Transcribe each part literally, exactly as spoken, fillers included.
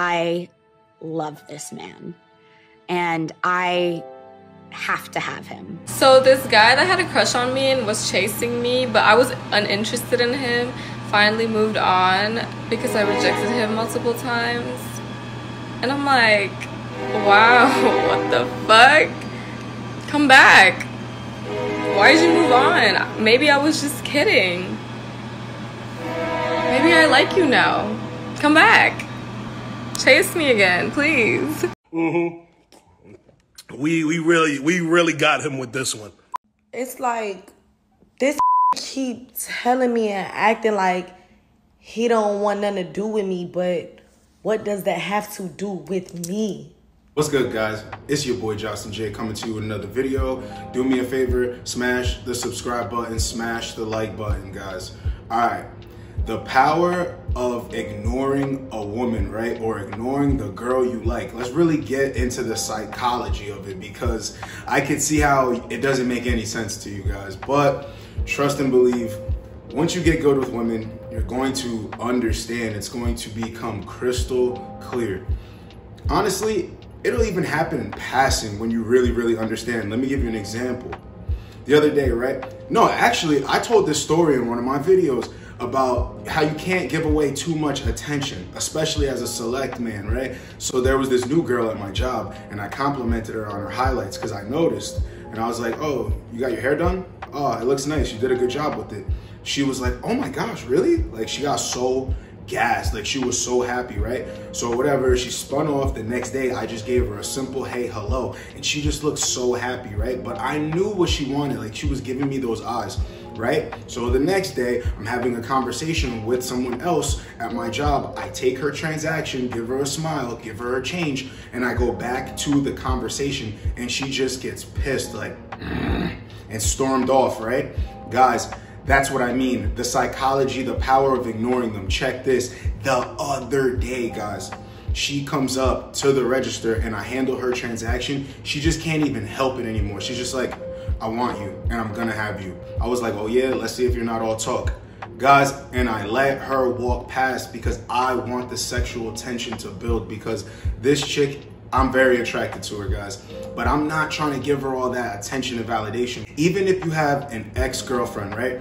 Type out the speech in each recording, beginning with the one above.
I love this man and I have to have him. So this guy that had a crush on me and was chasing me, but I was uninterested in him, finally moved on because I rejected him multiple times. And I'm like, wow, what the fuck? Come back. Why did you move on? Maybe I was just kidding. Maybe I like you now. Come back. Chase me again, please. Mm-hmm. We we really we really got him with this one. It's like this keep telling me and acting like he don't want nothing to do with me, but what does that have to do with me? What's good, guys? It's your boy Josten J coming to you with another video. Do me a favor, smash the subscribe button, smash the like button, guys. All right, the power of ignoring a woman, right? Or ignoring the girl you like. Let's really get into the psychology of it, because I can see how it doesn't make any sense to you guys. But trust and believe, once you get good with women, you're going to understand. It's going to become crystal clear. Honestly, it'll even happen in passing when you really, really understand. Let me give you an example. The other day, right? No, actually, I told this story in one of my videos about how you can't give away too much attention, especially as a select man, right? So there was this new girl at my job, and I complimented her on her highlights because I noticed. And I was like, oh, you got your hair done? Oh, it looks nice. You did a good job with it. She was like, oh my gosh, really? Like, she got so gassed, like she was so happy, right? So whatever, she spun off. The next day, I just gave her a simple hey, hello, and she just looked so happy, right? But I knew what she wanted, like she was giving me those eyes, right? So the next day, I'm having a conversation with someone else at my job. I take her transaction, give her a smile, give her a change, and I go back to the conversation, and she just gets pissed, like, and stormed off, right? Guys, that's what I mean. The psychology, the power of ignoring them. Check this. The other day, guys, she comes up to the register and I handle her transaction. She just can't even help it anymore. She's just like, I want you and I'm gonna have you. I was like, oh yeah, let's see if you're not all talk. Guys, and I let her walk past because I want the sexual tension to build, because this chick, I'm very attracted to her, guys, but I'm not trying to give her all that attention and validation. Even if you have an ex-girlfriend, right,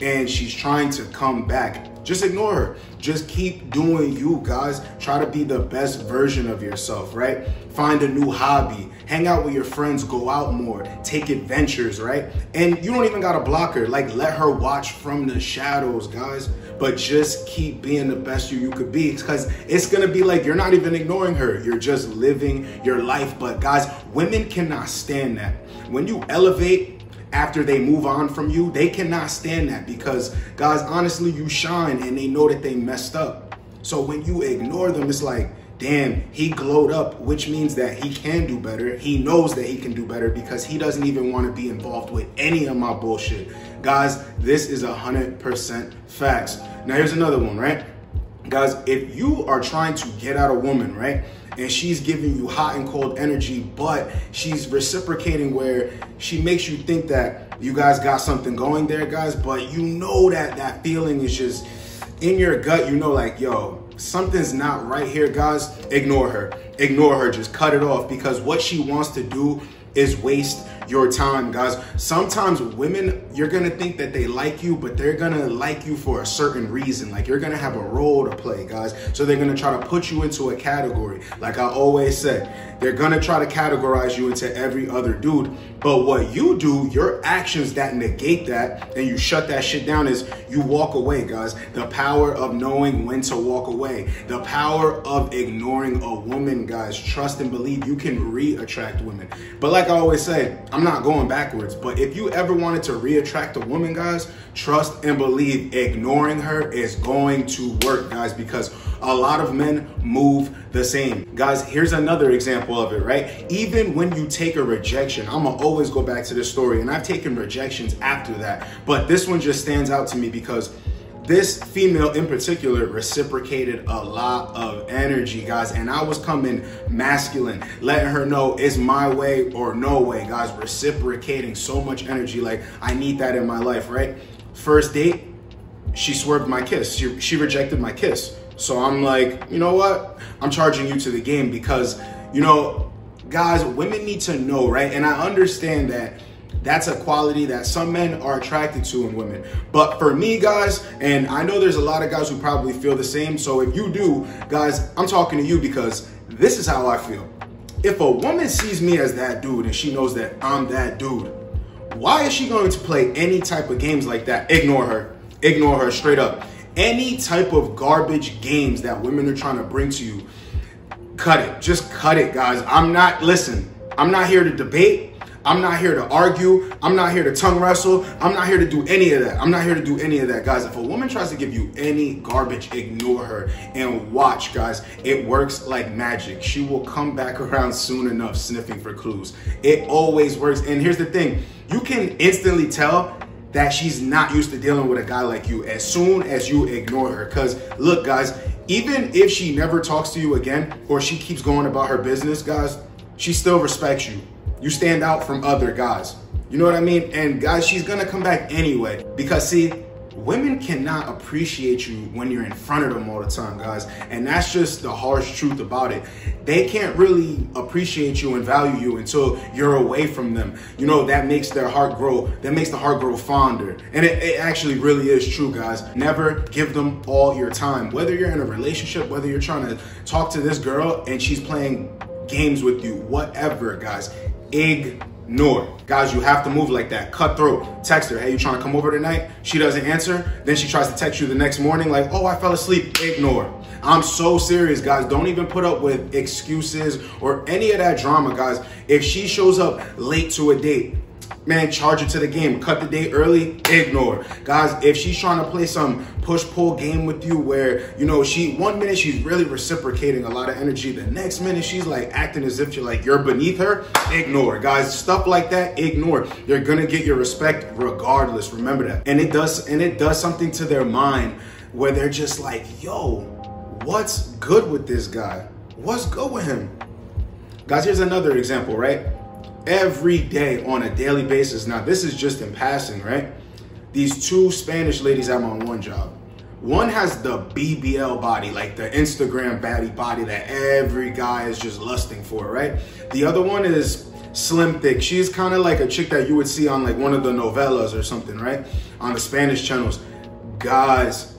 and she's trying to come back, just ignore her. Just keep doing you, guys. Try to be the best version of yourself, right? Find a new hobby. Hang out with your friends. Go out more. Take adventures, right? And you don't even got to block her. Like, let her watch from the shadows, guys. But just keep being the best you you could be, because it's going to be like you're not even ignoring her. You're just living your life. But, guys, women cannot stand that. When you elevate after they move on from you, they cannot stand that, because, guys, honestly, you shine and they know that they messed up. So when you ignore them, it's like, damn, he glowed up, which means that he can do better. He knows that he can do better because he doesn't even want to be involved with any of my bullshit. Guys, this is one hundred percent facts. Now, here's another one, right? Guys, if you are trying to get at a woman, right, and she's giving you hot and cold energy, but she's reciprocating where she makes you think that you guys got something going there, guys, but you know that that feeling is just in your gut. You know, like, yo, something's not right here, guys. Ignore her. Ignore her. Just cut it off, because what she wants to do is waste your time, guys. Sometimes women, you're gonna think that they like you, but they're gonna like you for a certain reason. Like, you're gonna have a role to play, guys. So they're gonna try to put you into a category. Like I always said, they're gonna try to categorize you into every other dude. But what you do, your actions that negate that, and you shut that shit down, is you walk away, guys. The power of knowing when to walk away. The power of ignoring a woman, guys. Trust and believe, you can re-attract women. But like I always say, I'm not going backwards, but if you ever wanted to re-attract a woman, guys, trust and believe, ignoring her is going to work, guys, because a lot of men move the same. Guys, here's another example of it, right? Even when you take a rejection, I'm gonna always go back to this story, and I've taken rejections after that, but this one just stands out to me because this female in particular reciprocated a lot of energy, guys, and I was coming masculine, letting her know it's my way or no way, guys, reciprocating so much energy. Like, I need that in my life, right? First date, she swerved my kiss. She, she rejected my kiss. So I'm like, you know what? I'm charging you to the game because, you know, guys, women need to know, right? And I understand that that's a quality that some men are attracted to in women. But for me, guys, and I know there's a lot of guys who probably feel the same. So if you do, guys, I'm talking to you because this is how I feel. If a woman sees me as that dude and she knows that I'm that dude, why is she going to play any type of games like that? Ignore her. Ignore her straight up. Any type of garbage games that women are trying to bring to you, cut it. Just cut it, guys. I'm not, listen, I'm not here to debate. I'm not here to argue. I'm not here to tongue wrestle. I'm not here to do any of that. I'm not here to do any of that, guys. If a woman tries to give you any garbage, ignore her and watch, guys. It works like magic. She will come back around soon enough sniffing for clues. It always works. And here's the thing. You can instantly tell that she's not used to dealing with a guy like you as soon as you ignore her. Because look, guys, even if she never talks to you again or she keeps going about her business, guys, she still respects you. You stand out from other guys. You know what I mean? And guys, she's gonna come back anyway. Because see, women cannot appreciate you when you're in front of them all the time, guys. And that's just the harsh truth about it. They can't really appreciate you and value you until you're away from them. You know, that makes their heart grow. That makes the heart grow fonder. And it, it actually really is true, guys. Never give them all your time. Whether you're in a relationship, whether you're trying to talk to this girl and she's playing games with you, whatever, guys. Ignore. Guys, you have to move like that. Cutthroat. Text her, hey, you trying to come over tonight? She doesn't answer. Then she tries to text you the next morning like, oh, I fell asleep. Ignore. I'm so serious, guys. Don't even put up with excuses or any of that drama, guys. If she shows up late to a date, man, charge it to the game. Cut the date early, ignore. Guys, if she's trying to play some push-pull game with you where, you know, she one minute she's really reciprocating a lot of energy. The next minute she's like acting as if you're like you're beneath her, ignore. Guys, stuff like that, ignore. You're gonna get your respect regardless. Remember that. And it does, and it does something to their mind where they're just like, yo, what's good with this guy? What's good with him? Guys, here's another example, right? Every day on a daily basis. Now, this is just in passing, right? These two Spanish ladies at my one job. One has the B B L body, like the Instagram baddie body that every guy is just lusting for, right? The other one is slim thick. She's kind of like a chick that you would see on like one of the novellas or something, right? On the Spanish channels. Guys,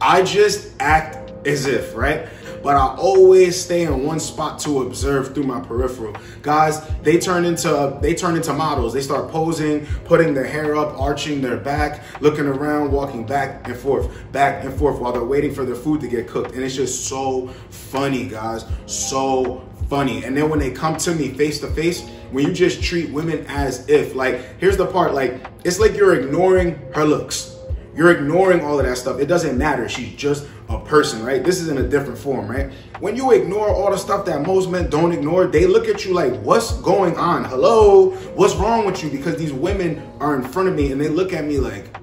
I just act as if, right? But I always stay in one spot to observe through my peripheral. Guys, they turn into they turn into models. They start posing, putting their hair up, arching their back, looking around, walking back and forth, back and forth while they're waiting for their food to get cooked. And it's just so funny, guys, so funny. And then when they come to me face to face, when you just treat women as if, like, here's the part, like, it's like you're ignoring her looks. You're ignoring all of that stuff. It doesn't matter. She's just a person, right? This is in a different form, right? When you ignore all the stuff that most men don't ignore, they look at you like, what's going on? Hello? What's wrong with you? Because these women are in front of me and they look at me like...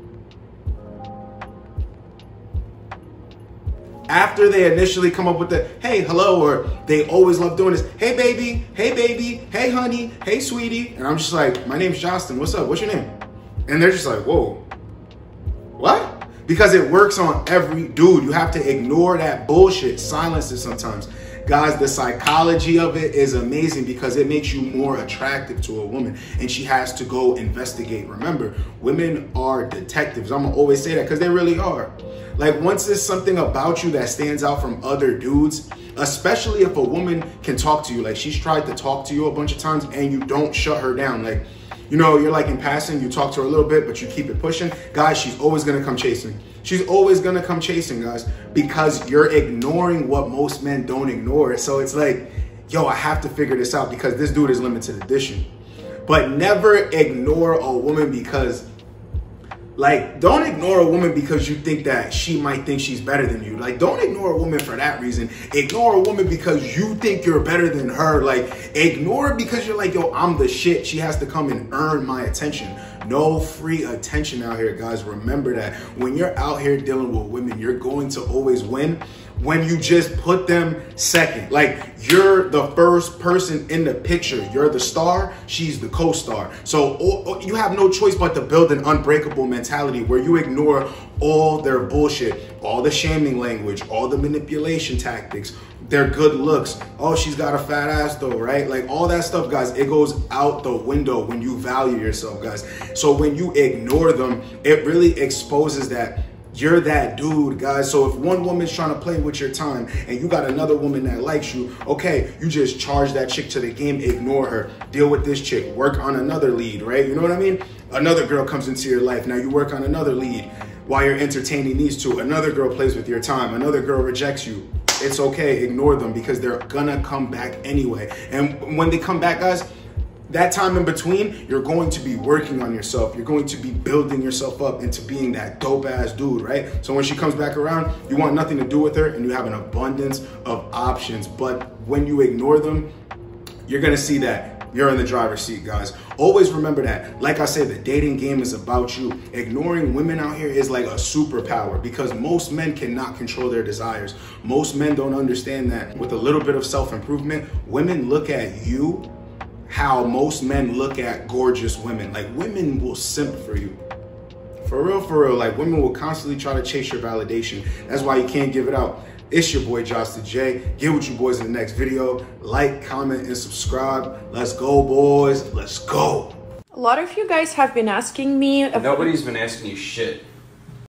After they initially come up with the, hey, hello, or they always love doing this, hey, baby, hey, baby, hey, honey, hey, sweetie. And I'm just like, my name's Josten. What's up? What's your name? And they're just like, whoa. What? Because it works on every dude. You have to ignore that bullshit. Silence it sometimes. Guys, the psychology of it is amazing because it makes you more attractive to a woman and she has to go investigate. Remember, women are detectives. I'm gonna always say that because they really are. Like, once there's something about you that stands out from other dudes, especially if a woman can talk to you, like she's tried to talk to you a bunch of times and you don't shut her down. Like, you know, you're like in passing, you talk to her a little bit, but you keep it pushing. Guys, she's always gonna come chasing. She's always gonna come chasing, guys, because you're ignoring what most men don't ignore. So it's like, yo, I have to figure this out because this dude is limited edition. But never ignore a woman because, like, don't ignore a woman because you think that she might think she's better than you. Like, don't ignore a woman for that reason. Ignore a woman because you think you're better than her. Like, ignore her because you're like, yo, I'm the shit. She has to come and earn my attention. No free attention out here, guys. Remember that. When you're out here dealing with women, you're going to always win when you just put them second. Like, you're the first person in the picture. You're the star, she's the co-star. So oh, oh, you have no choice but to build an unbreakable mentality where you ignore all their bullshit. all the shaming language, all the manipulation tactics, their good looks. Oh, she's got a fat ass though, right? Like all that stuff, guys, it goes out the window when you value yourself, guys. So when you ignore them, it really exposes that you're that dude, guys. So if one woman's trying to play with your time and you got another woman that likes you, okay, you just charge that chick to the game, ignore her, deal with this chick, work on another lead, right? You know what I mean? Another girl comes into your life. Now you work on another lead while you're entertaining these two. Another girl plays with your time. Another girl rejects you. It's okay. Ignore them because they're gonna come back anyway. And when they come back, guys, that time in between, you're going to be working on yourself. You're going to be building yourself up into being that dope ass dude, right? So when she comes back around, you want nothing to do with her and you have an abundance of options. But when you ignore them, you're gonna see that you're in the driver's seat, guys. Always remember that. Like I said, the dating game is about you. Ignoring women out here is like a superpower because most men cannot control their desires. Most men don't understand that. With a little bit of self-improvement, women look at you how most men look at gorgeous women. Like, women will simp for you. For real, for real. Like, women will constantly try to chase your validation. That's why you can't give it out. It's your boy, Josten J. Get with you boys in the next video. Like, comment, and subscribe. Let's go, boys. Let's go. A lot of you guys have been asking me. Nobody's been asking you shit.